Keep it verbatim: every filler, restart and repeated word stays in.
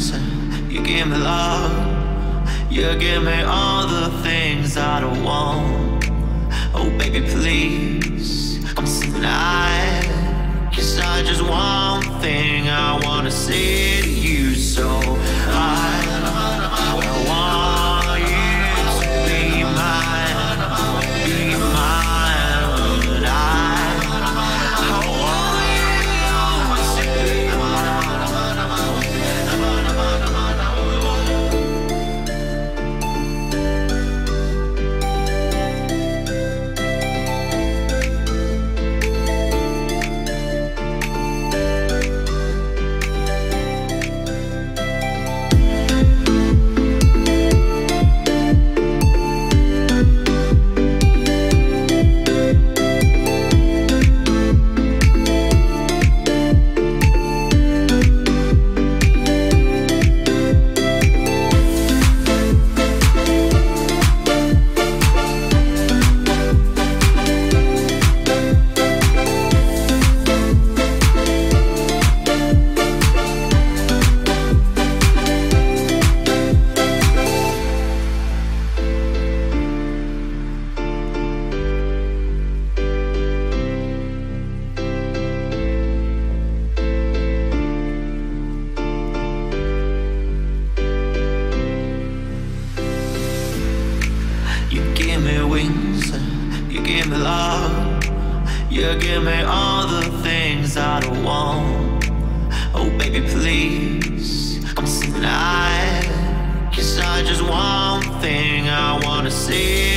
things you give me, love. You give me all the things I don't want. Oh baby, please come tonight, 'cause I just want one thing I wanna say to you. So I, I want you to be mine, be mine tonight. I want you to be thing I wanna see.